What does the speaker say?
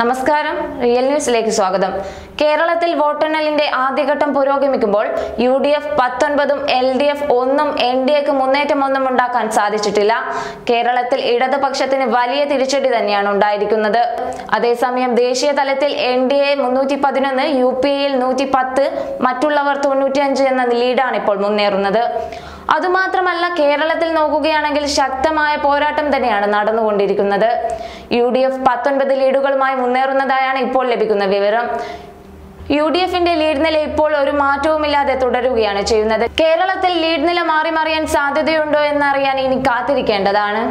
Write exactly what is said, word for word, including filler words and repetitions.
നമസ്കാരം റിയൽ ന്യൂസിലേക്ക് സ്വാഗതം കേരളത്തിൽ വോട്ടെണ്ണലിന്റെ ആദ്യഘട്ടം പുരോഗമിക്കുമ്പോൾ യുഡിഎഫ് പത്തൊൻപതും എൽഡിഎഫ് ഒന്നും എൻഡിഎക്ക് മുന്നേറ്റം ഒന്നും ഉണ്ടാക്കാൻ സാധിച്ചിട്ടില്ല കേരളത്തിൽ ഇടതുപക്ഷത്തിന് വലിയ തിരിച്ചടി തന്നെയാണ് ഉണ്ടായിരിക്കുന്നത് അതേസമയം ദേശീയ തലത്തിൽ എൻഡിഎ മുന്നൂറ്റി പതിനൊന്ന് യുപിഎയിൽ നൂറ്റി പത്ത് മറ്റുള്ളവർ തൊണ്ണൂറ്റി അഞ്ച് എന്ന ലീഡാണ് ഇപ്പോൾ മുന്നേറുന്നത് അതുമാത്രമല്ല കേരളത്തിൽ നോക്കുകയാണെങ്കിൽ ശക്തമായ പോരാട്ടം തന്നെയാണ് നടന്നുകൊണ്ടിരിക്കുന്നത് യുഡിഎഫ് പത്തൊൻപത് ലീഡുകളുമായി മുന്നേറുന്നതായാണ് ഇപ്പോൾ ലഭിക്കുന്ന വിവരം യുഡിഎഫിന്റെ ലീഡ് നില ഇപ്പോൾ ഒരു മാറ്റവുമില്ലാതെ തുടരുകയാണ് ചെയ്യുന്നത് കേരളത്തിൽ ലീഡ് നില മാറി മറിയാൻ സാധ്യതയുണ്ടോ എന്നറിയാൻ ഇനി കാത്തിരിക്കേണ്ടതാണ്